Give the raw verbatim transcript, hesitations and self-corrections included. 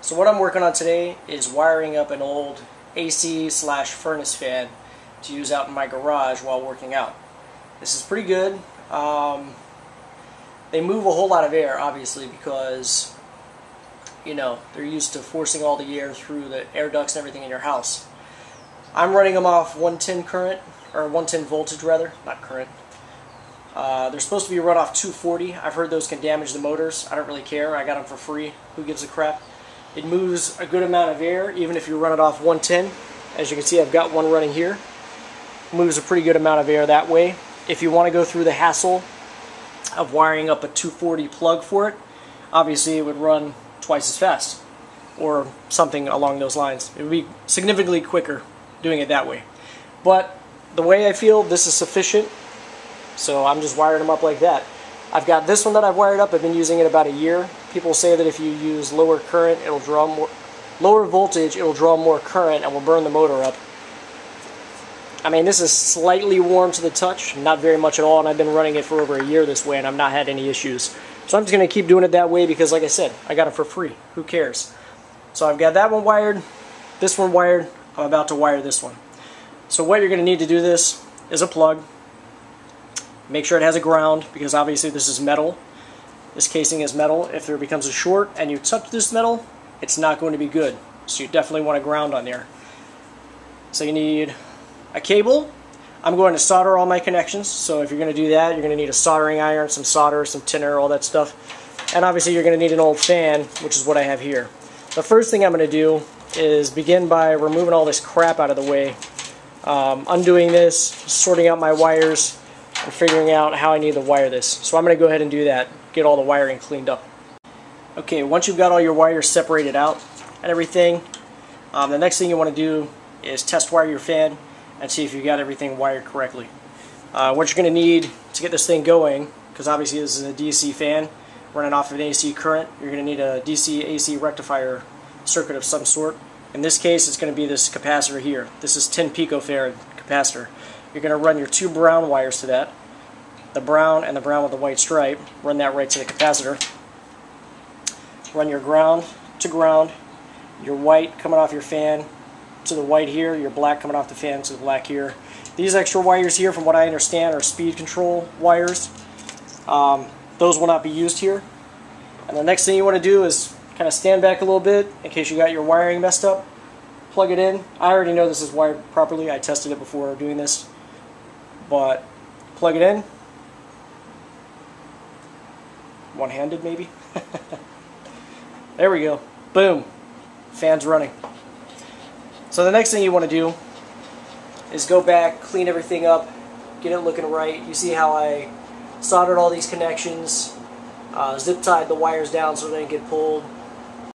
So what I'm working on today is wiring up an old A C slash furnace fan to use out in my garage while working out. This is pretty good. Um, they move a whole lot of air, obviously, because you know they're used to forcing all the air through the air ducts and everything in your house. I'm running them off one ten current, or one ten voltage rather, not current. Uh, they're supposed to be run off two forty. I've heard those can damage the motors. I don't really care. I got them for free. Who gives a crap? It moves a good amount of air, even if you run it off one ten. As you can see, I've got one running here. Moves a pretty good amount of air that way. If you want to go through the hassle of wiring up a two forty plug for it, obviously it would run twice as fast, or something along those lines. It would be significantly quicker doing it that way. But the way I feel, this is sufficient. So I'm just wiring them up like that. I've got this one that I've wired up. I've been using it about a year. People say that if you use lower current, it'll draw more, lower voltage, it'll draw more current and will burn the motor up. I mean, this is slightly warm to the touch, not very much at all, and I've been running it for over a year this way and I've not had any issues. So I'm just going to keep doing it that way because, like I said, I got it for free. Who cares? So I've got that one wired, this one wired. I'm about to wire this one. So what you're going to need to do this is a plug. Make sure it has a ground, because obviously this is metal. This casing is metal. If there becomes a short and you touch this metal, it's not going to be good. So you definitely want a ground on there. So you need a cable. I'm going to solder all my connections. So if you're going to do that, you're going to need a soldering iron, some solder, some tinner, all that stuff. And obviously you're going to need an old fan, which is what I have here. The first thing I'm going to do is begin by removing all this crap out of the way. Um, undoing this, sorting out my wires, and figuring out how I need to wire this. So I'm going to go ahead and do that, get all the wiring cleaned up. Okay, once you've got all your wires separated out and everything, um, the next thing you want to do is test wire your fan and see if you've got everything wired correctly. Uh, what you're going to need to get this thing going, because obviously this is a D C fan running off of an A C current, you're going to need a D C A C rectifier circuit of some sort. In this case, it's going to be this capacitor here. This is ten picofarad capacitor. You're going to run your two brown wires to that, the brown and the brown with the white stripe, run that right to the capacitor. Run your ground to ground, your white coming off your fan to the white here, your black coming off the fan to the black here. These extra wires here, from what I understand, are speed control wires. Um, those will not be used here. And the next thing you want to do is kind of stand back a little bit in case you got your wiring messed up. Plug it in. I already know this is wired properly. I tested it before doing this. But plug it in, one-handed maybe. There we go, boom, fan's running. So the next thing you want to do is go back, clean everything up, get it looking right. You see how I soldered all these connections, uh, zip tied the wires down so they didn't get pulled,